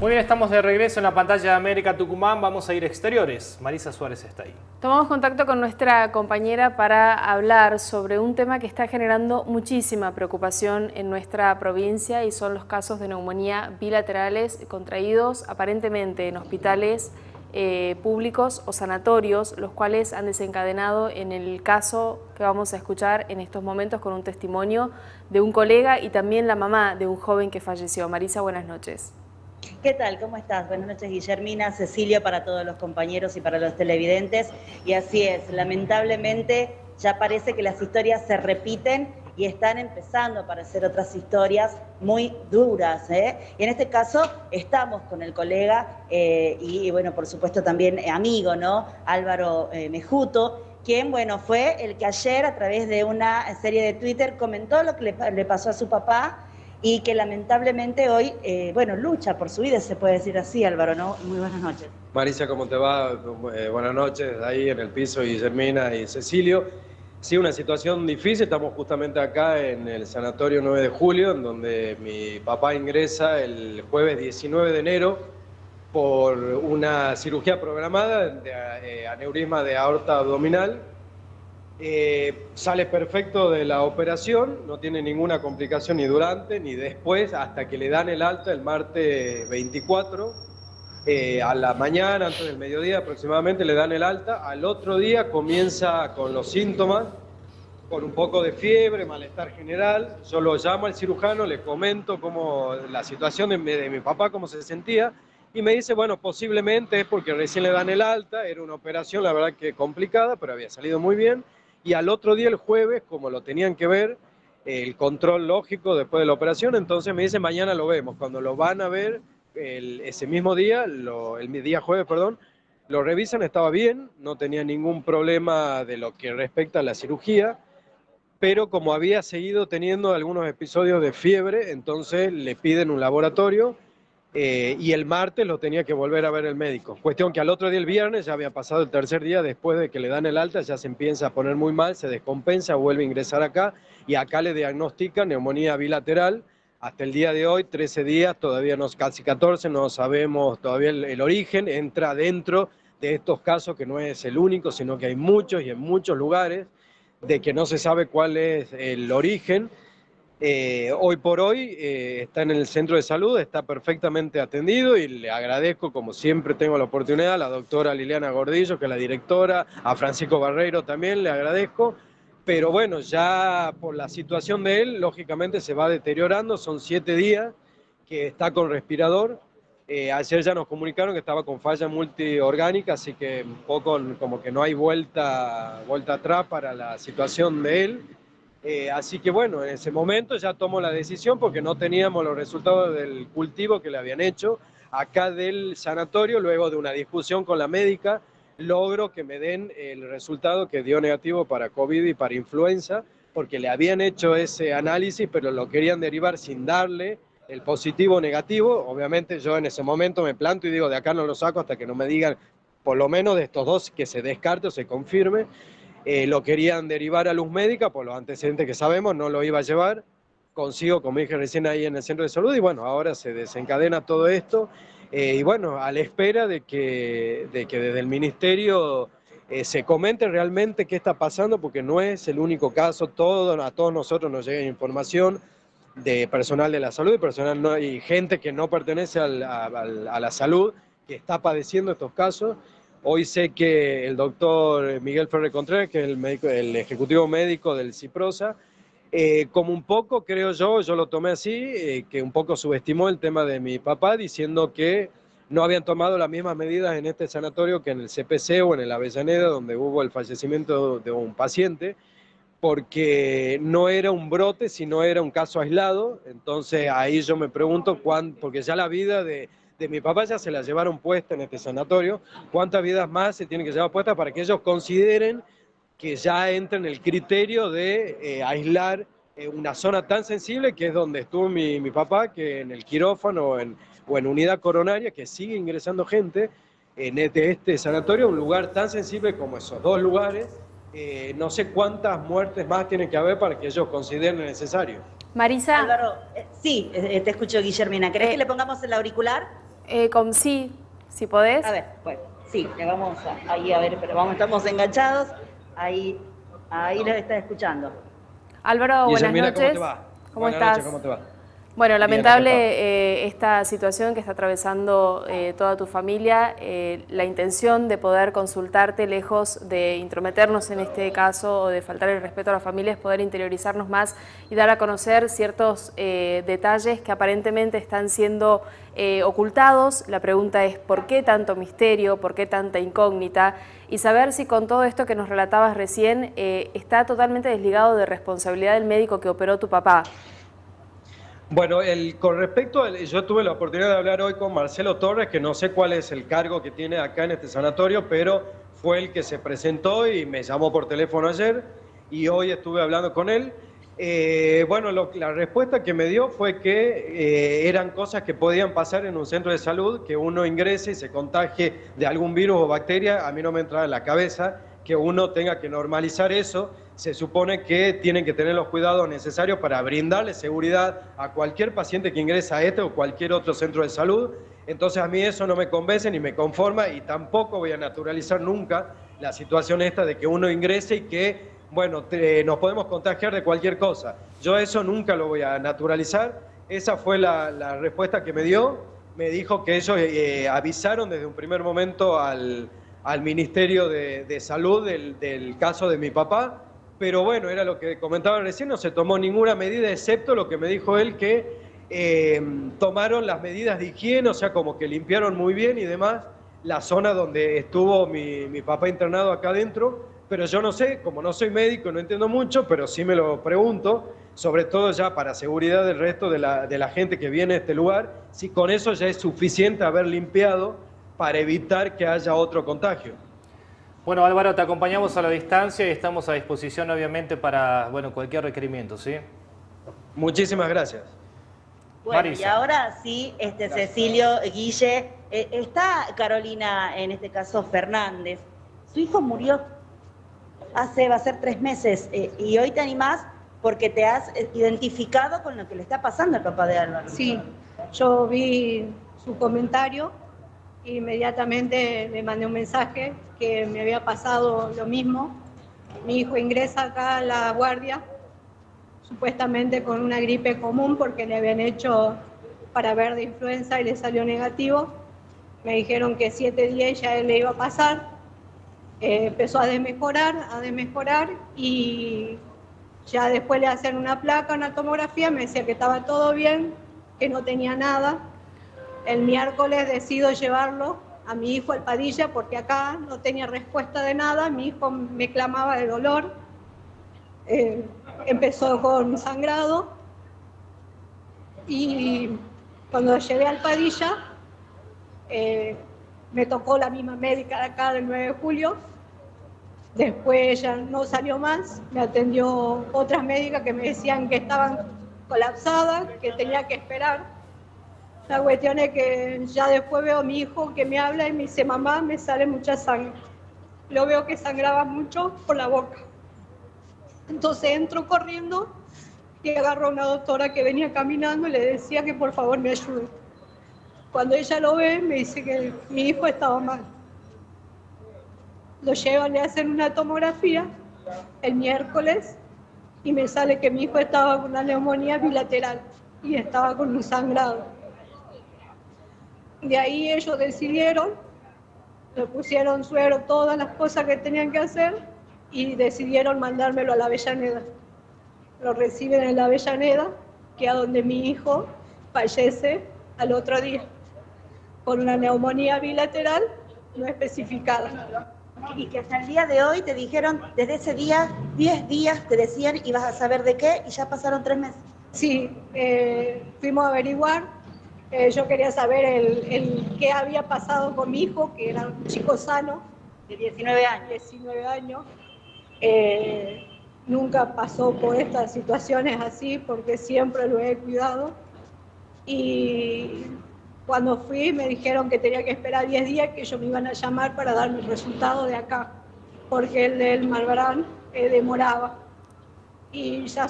Muy bien, estamos de regreso en la pantalla de América Tucumán. Vamos a ir exteriores. Marisa Suárez está ahí. Tomamos contacto con nuestra compañera para hablar sobre un tema que está generando muchísima preocupación en nuestra provincia y son los casos de neumonía bilaterales contraídos aparentemente en hospitales públicos o sanatorios, los cuales han desencadenado en el caso que vamos a escuchar en estos momentos con un testimonio de un colega y también la mamá de un joven que falleció. Marisa, buenas noches. ¿Qué tal? ¿Cómo estás? Buenas noches, Guillermina, Cecilia, para todos los compañeros y para los televidentes. Y así es, lamentablemente ya parece que las historias se repiten y están empezando a aparecer otras historias muy duras, ¿eh? Y en este caso estamos con el colega y bueno, por supuesto también amigo, ¿no? Álvaro Mejuto, quien, bueno, fue el que ayer a través de una serie de Twitter comentó lo que le pasó a su papá y que lamentablemente hoy, bueno, lucha por su vida, se puede decir así, Álvaro, ¿no? Muy buenas noches. Marisa, ¿cómo te va? Buenas noches, ahí en el piso, Guillermina y Cecilio. Sí, una situación difícil, estamos justamente acá en el sanatorio 9 de julio, en donde mi papá ingresa el jueves 19 de enero por una cirugía programada de aneurisma de aorta abdominal. Sale perfecto de la operación, no tiene ninguna complicación ni durante ni después, hasta que le dan el alta el martes 24 a la mañana, antes del mediodía aproximadamente, le dan el alta. Al otro día comienza con los síntomas, con un poco de fiebre, malestar general. Yo lo llamo al cirujano, le comento cómo la situación de mi papá, cómo se sentía, y me dice, bueno, posiblemente es porque recién le dan el alta, era una operación la verdad que complicada, pero había salido muy bien. Y al otro día, el jueves, como lo tenían que ver, el control lógico después de la operación, entonces me dice, mañana lo vemos. Cuando lo van a ver, ese mismo día, el día jueves, lo revisan, estaba bien, no tenía ningún problema de lo que respecta a la cirugía, pero como había seguido teniendo algunos episodios de fiebre, entonces le piden un laboratorio y el martes lo tenía que volver a ver el médico. Cuestión que al otro día, el viernes, ya había pasado el tercer día después de que le dan el alta, ya se empieza a poner muy mal, se descompensa, vuelve a ingresar acá y acá le diagnostican neumonía bilateral. Hasta el día de hoy, 13 días, todavía no, casi 14, no sabemos todavía el origen. Entra dentro de estos casos, que no es el único, sino que hay muchos y en muchos lugares, de que no se sabe cuál es el origen. Hoy por hoy está en el centro de salud, está perfectamente atendido y le agradezco, como siempre tengo la oportunidad, a la doctora Liliana Gordillo, que es la directora, a Francisco Barreiro también le agradezco, pero bueno, ya por la situación de él, lógicamente se va deteriorando, son 7 días que está con respirador. Ayer ya nos comunicaron que estaba con falla multiorgánica, así que un poco como que no hay vuelta atrás para la situación de él. Así que bueno, en ese momento ya tomó la decisión porque no teníamos los resultados del cultivo que le habían hecho acá del sanatorio. Luego de una discusión con la médica, logro que me den el resultado que dio negativo para COVID y para influenza, porque le habían hecho ese análisis, pero lo querían derivar sin darle el positivo o negativo. Obviamente yo en ese momento me planto y digo, de acá no lo saco hasta que no me digan, por lo menos de estos dos, que se descarte o se confirme. Lo querían derivar a luz médica, por los antecedentes que sabemos, no lo iba a llevar. Consigo, como dije recién, ahí en el centro de salud, y bueno, ahora se desencadena todo esto. Y bueno, a la espera de que desde el ministerio se comente realmente qué está pasando, porque no es el único caso. A todos nosotros nos llega información de personal de la salud, y gente que no pertenece a la salud, que está padeciendo estos casos. Hoy sé que el doctor Miguel Ferrer Contreras, que es el ejecutivo médico del Ciprosa, como un poco, creo yo lo tomé así, que un poco subestimó el tema de mi papá, diciendo que no habían tomado las mismas medidas en este sanatorio que en el CPC o en el Avellaneda, donde hubo el fallecimiento de un paciente, porque no era un brote, sino era un caso aislado. Entonces ahí yo me pregunto, porque ya la vida de mi papá ya se la llevaron puesta en este sanatorio, ¿cuántas vidas más se tienen que llevar puestas para que ellos consideren que ya entra en el criterio de aislar una zona tan sensible, que es donde estuvo mi papá, que en el quirófano o en unidad coronaria, que sigue ingresando gente en este sanatorio, un lugar tan sensible como esos dos lugares? No sé cuántas muertes más tienen que haber para que ellos consideren necesario. Marisa. Álvaro, sí, te escucho, Guillermina. ¿Querés que le pongamos el auricular? Sí, si podés. A ver, bueno, sí, le vamos a, ahí a ver, pero vamos, estamos enganchados. Ahí los estás escuchando. Álvaro, buenas noches. ¿Cómo te va? ¿Cómo estás? ¿Cómo te va? Bueno, lamentable esta situación que está atravesando toda tu familia. La intención de poder consultarte, lejos de intrometernos en este caso o de faltar el respeto a la familia, es poder interiorizarnos más y dar a conocer ciertos detalles que aparentemente están siendo ocultados. La pregunta es ¿por qué tanto misterio? ¿Por qué tanta incógnita? Y saber si con todo esto que nos relatabas recién está totalmente desligado de responsabilidad del médico que operó tu papá. Bueno, con respecto, yo tuve la oportunidad de hablar hoy con Marcelo Torres, que no sé cuál es el cargo que tiene acá en este sanatorio, pero fue el que se presentó y me llamó por teléfono ayer y hoy estuve hablando con él. Bueno, la respuesta que me dio fue que eran cosas que podían pasar en un centro de salud, que uno ingrese y se contagie de algún virus o bacteria. A mí no me entraba en la cabeza que uno tenga que normalizar eso. Se supone que tienen que tener los cuidados necesarios para brindarle seguridad a cualquier paciente que ingresa a este o cualquier otro centro de salud. Entonces a mí eso no me convence ni me conforma, y tampoco voy a naturalizar nunca la situación esta de que uno ingrese y que, bueno, nos podemos contagiar de cualquier cosa. Yo eso nunca lo voy a naturalizar. Esa fue la respuesta que me dio. Me dijo que ellos avisaron desde un primer momento al Ministerio de Salud del caso de mi papá. Pero bueno, era lo que comentaba recién, no se tomó ninguna medida, excepto lo que me dijo él, que tomaron las medidas de higiene, o sea, como que limpiaron muy bien y demás la zona donde estuvo mi papá internado acá adentro. Pero yo no sé, como no soy médico, no entiendo mucho, pero sí me lo pregunto, sobre todo ya para seguridad del resto de la gente que viene a este lugar, si con eso ya es suficiente haber limpiado para evitar que haya otro contagio. Bueno, Álvaro, te acompañamos a la distancia y estamos a disposición, obviamente, para cualquier requerimiento, ¿sí? Muchísimas gracias. Bueno, Marisa. Y ahora sí, gracias. Cecilio, Guille, está Carolina, en este caso Fernández. Su hijo murió hace, va a ser 3 meses, y hoy te animás porque te has identificado con lo que le está pasando al papá de Álvaro. Sí, yo vi su comentario. Inmediatamente me mandé un mensaje que me había pasado lo mismo. Mi hijo ingresa acá a la guardia, supuestamente con una gripe común, porque le habían hecho para ver de influenza y le salió negativo. Me dijeron que 7 días ya él le iba a pasar. Empezó a desmejorar y ya después le hacen una placa, una tomografía, me decía que estaba todo bien, que no tenía nada. El miércoles decido llevarlo a mi hijo al Padilla porque acá no tenía respuesta de nada. Mi hijo me clamaba de dolor. Empezó con sangrado. Y cuando llegué al Padilla, me tocó la misma médica de acá del 9 de julio. Después ya no salió más. Me atendió otras médicas que me decían que estaban colapsadas, que tenía que esperar. La cuestión es que ya después veo a mi hijo que me habla y me dice: mamá, me sale mucha sangre. Lo veo que sangraba mucho por la boca. Entonces entro corriendo y agarro a una doctora que venía caminando y le decía que por favor me ayude. Cuando ella lo ve, me dice que mi hijo estaba mal. Lo llevan, le hacen una tomografía el miércoles y me sale que mi hijo estaba con una neumonía bilateral y estaba con un sangrado. De ahí ellos decidieron, le pusieron suero, todas las cosas que tenían que hacer, y decidieron mandármelo a la Avellaneda. Lo reciben en la Avellaneda, que es donde mi hijo fallece al otro día, con una neumonía bilateral no especificada. Y que hasta el día de hoy te dijeron, desde ese día, 10 días te decían y vas a saber de qué, y ya pasaron 3 meses. Sí, fuimos a averiguar. Yo quería saber qué había pasado con mi hijo, que era un chico sano, de 19 años. Nunca pasó por estas situaciones así, porque siempre lo he cuidado. Y cuando fui me dijeron que tenía que esperar 10 días, que ellos me iban a llamar para darme el resultado de acá, porque el del Marbarán demoraba. Y ya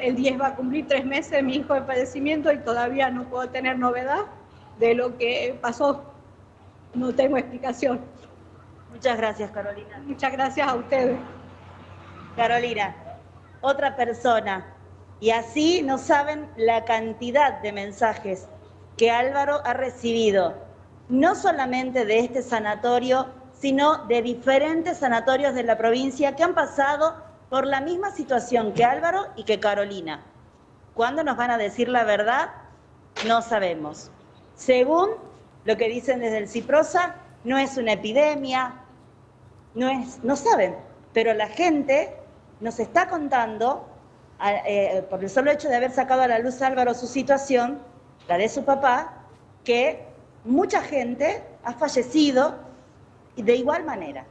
el 10 va a cumplir 3 meses mi hijo de padecimiento y todavía no puedo tener novedad de lo que pasó. No tengo explicación. Muchas gracias, Carolina. Muchas gracias a ustedes. Carolina, otra persona. Y así no saben la cantidad de mensajes que Álvaro ha recibido, no solamente de este sanatorio, sino de diferentes sanatorios de la provincia que han pasado por la misma situación que Álvaro y que Carolina. ¿Cuándo nos van a decir la verdad? No sabemos. Según lo que dicen desde el Ciprosa, no es una epidemia, no saben, pero la gente nos está contando, por el solo hecho de haber sacado a la luz a Álvaro su situación, la de su papá, que mucha gente ha fallecido de igual manera.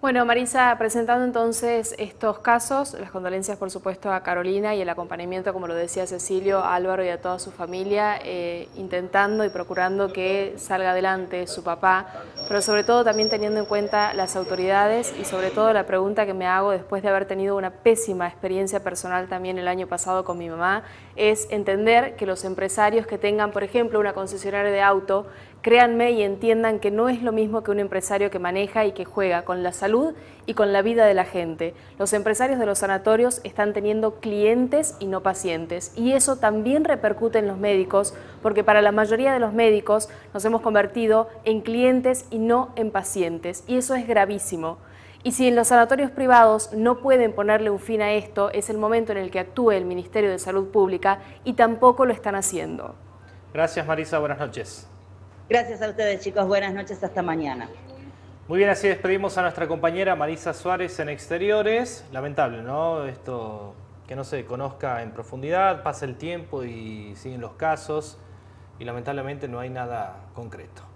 Bueno, Marisa, presentando entonces estos casos, las condolencias por supuesto a Carolina y el acompañamiento, como lo decía Cecilio, a Álvaro y a toda su familia, intentando y procurando que salga adelante su papá, pero sobre todo también teniendo en cuenta las autoridades y sobre todo la pregunta que me hago después de haber tenido una pésima experiencia personal también el año pasado con mi mamá, es entender que los empresarios que tengan, por ejemplo, una concesionaria de auto, créanme y entiendan que no es lo mismo que un empresario que maneja y que juega con la salud y con la vida de la gente. Los empresarios de los sanatorios están teniendo clientes y no pacientes, y eso también repercute en los médicos, porque para la mayoría de los médicos nos hemos convertido en clientes y no en pacientes, y eso es gravísimo. Y si en los sanatorios privados no pueden ponerle un fin a esto, es el momento en el que actúe el Ministerio de Salud Pública, y tampoco lo están haciendo. Gracias, Marisa, buenas noches. Gracias a ustedes, chicos. Buenas noches. Hasta mañana. Muy bien, así despedimos a nuestra compañera Marisa Suárez en Exteriores. Lamentable, ¿no? Esto que no se conozca en profundidad, pasa el tiempo y siguen los casos y lamentablemente no hay nada concreto.